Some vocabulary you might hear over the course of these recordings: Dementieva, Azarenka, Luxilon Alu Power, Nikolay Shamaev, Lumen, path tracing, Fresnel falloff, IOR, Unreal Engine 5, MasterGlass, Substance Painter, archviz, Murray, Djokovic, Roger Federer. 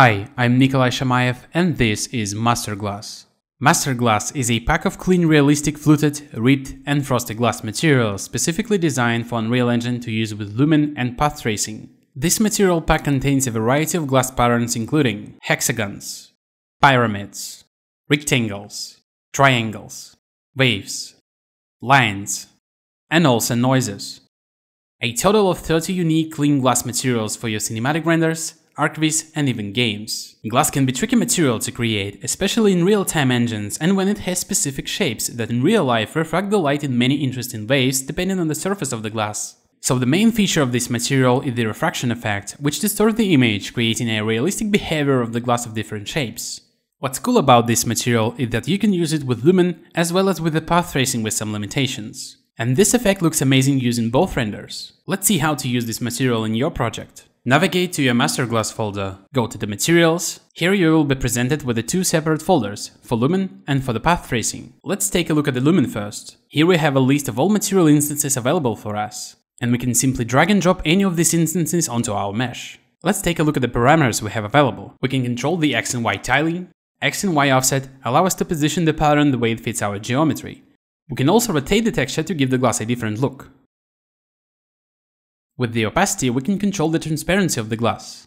Hi, I'm Nikolay Shamaev and this is MasterGlass. MasterGlass is a pack of clean, realistic, fluted, ribbed and frosted glass material specifically designed for Unreal Engine to use with lumen and path tracing. This material pack contains a variety of glass patterns including hexagons, pyramids, rectangles, triangles, waves, lines, and also noises. A total of 30 unique clean glass materials for your cinematic renders, archviz and even games. Glass can be tricky material to create, especially in real-time engines and when it has specific shapes that in real life refract the light in many interesting ways depending on the surface of the glass. So the main feature of this material is the refraction effect, which distorts the image, creating a realistic behavior of the glass of different shapes. What's cool about this material is that you can use it with lumen as well as with the path tracing with some limitations. And this effect looks amazing using both renders. Let's see how to use this material in your project. Navigate to your MasterGlass folder, go to the materials. Here you will be presented with the two separate folders, for lumen and for the path tracing. Let's take a look at the lumen first. Here we have a list of all material instances available for us, and we can simply drag and drop any of these instances onto our mesh. Let's take a look at the parameters we have available. We can control the X and Y tiling. X and Y offset allow us to position the pattern the way it fits our geometry. We can also rotate the texture to give the glass a different look. With the opacity, we can control the transparency of the glass.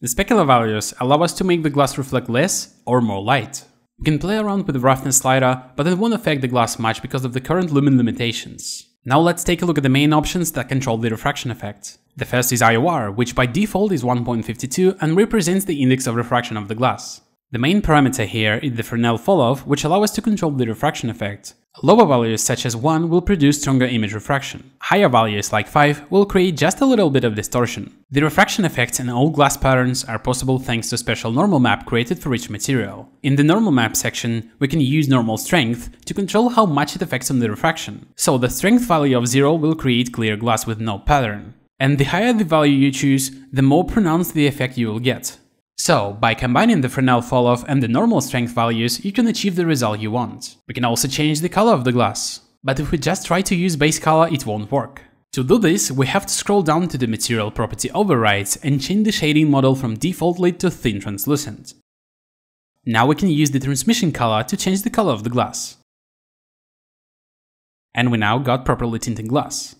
The specular values allow us to make the glass reflect less or more light. We can play around with the roughness slider, but it won't affect the glass much because of the current lumen limitations. Now let's take a look at the main options that control the refraction effect. The first is IOR, which by default is 1.52 and represents the index of refraction of the glass. The main parameter here is the Fresnel falloff, which allows us to control the refraction effect. Lower values such as 1 will produce stronger image refraction. Higher values like 5 will create just a little bit of distortion. The refraction effects in all glass patterns are possible thanks to a special normal map created for each material. In the normal map section, we can use normal strength to control how much it affects on the refraction. So the strength value of 0 will create clear glass with no pattern. And the higher the value you choose, the more pronounced the effect you will get. So, by combining the Fresnel falloff and the normal strength values, you can achieve the result you want. We can also change the color of the glass. But if we just try to use base color, it won't work. To do this, we have to scroll down to the material property overrides and change the shading model from default lit to thin translucent. Now we can use the transmission color to change the color of the glass. And we now got properly tinted glass.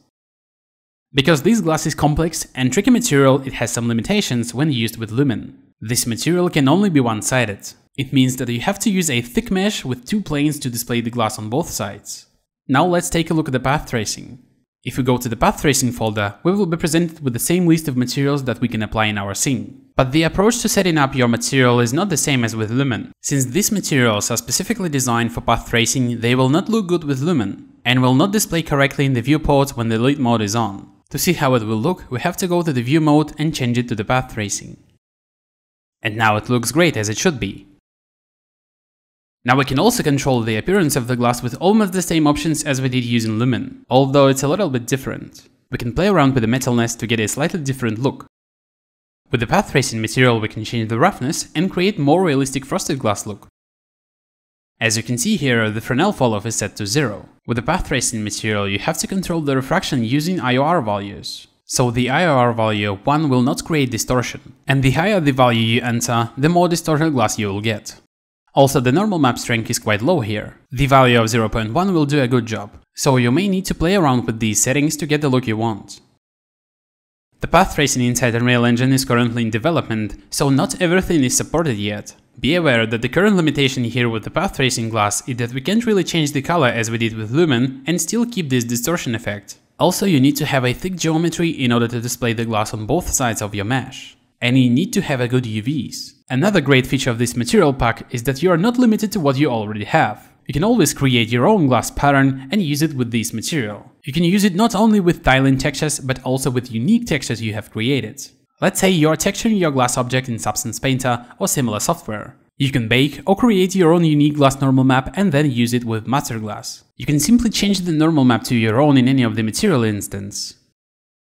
Because this glass is complex and tricky material, it has some limitations when used with lumen. This material can only be one-sided. It means that you have to use a thick mesh with two planes to display the glass on both sides. Now let's take a look at the path tracing. If we go to the path tracing folder, we will be presented with the same list of materials that we can apply in our scene. But the approach to setting up your material is not the same as with lumen. Since these materials are specifically designed for path tracing, they will not look good with lumen and will not display correctly in the viewport when the lit mode is on. To see how it will look, we have to go to the view mode and change it to the path tracing. And now it looks great, as it should be. Now we can also control the appearance of the glass with almost the same options as we did using lumen, although it's a little bit different. We can play around with the metalness to get a slightly different look. With the path tracing material we can change the roughness and create more realistic frosted glass look. As you can see here, the Fresnel falloff is set to 0. With the path tracing material you have to control the refraction using IOR values. So the IOR value 1 will not create distortion, and the higher the value you enter, the more distorted glass you will get. Also, the normal map strength is quite low here. The value of 0.1 will do a good job, so you may need to play around with these settings to get the look you want. The path tracing inside Unreal Engine is currently in development, so not everything is supported yet. Be aware that the current limitation here with the path tracing glass is that we can't really change the color as we did with lumen and still keep this distortion effect. Also, you need to have a thick geometry in order to display the glass on both sides of your mesh. And you need to have a good UVs. Another great feature of this material pack is that you are not limited to what you already have. You can always create your own glass pattern and use it with this material. You can use it not only with tiling textures, but also with unique textures you have created. Let's say you are texturing your glass object in Substance Painter or similar software. You can bake or create your own unique glass normal map and then use it with MasterGlass. You can simply change the normal map to your own in any of the material instance.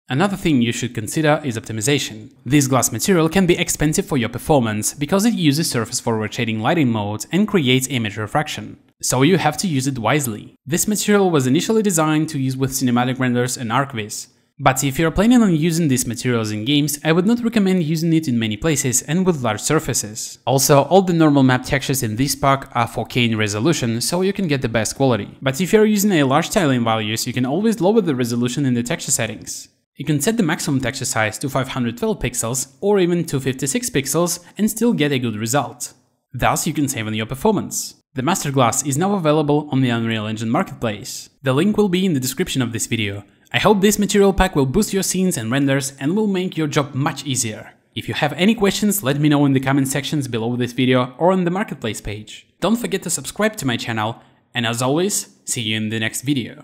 Another thing you should consider is optimization. This glass material can be expensive for your performance because it uses surface forward shading lighting mode and creates image refraction. So you have to use it wisely. This material was initially designed to use with cinematic renders and archviz. But if you're planning on using these materials in games, I would not recommend using it in many places and with large surfaces. Also, all the normal map textures in this pack are 4K in resolution, so you can get the best quality. But if you're using a large tiling values, you can always lower the resolution in the texture settings. You can set the maximum texture size to 512 pixels or even 256 pixels and still get a good result. Thus, you can save on your performance. The MasterGlass is now available on the Unreal Engine Marketplace. The link will be in the description of this video. I hope this material pack will boost your scenes and renders and will make your job much easier. If you have any questions, let me know in the comment sections below this video or on the marketplace page. Don't forget to subscribe to my channel, and as always, see you in the next video.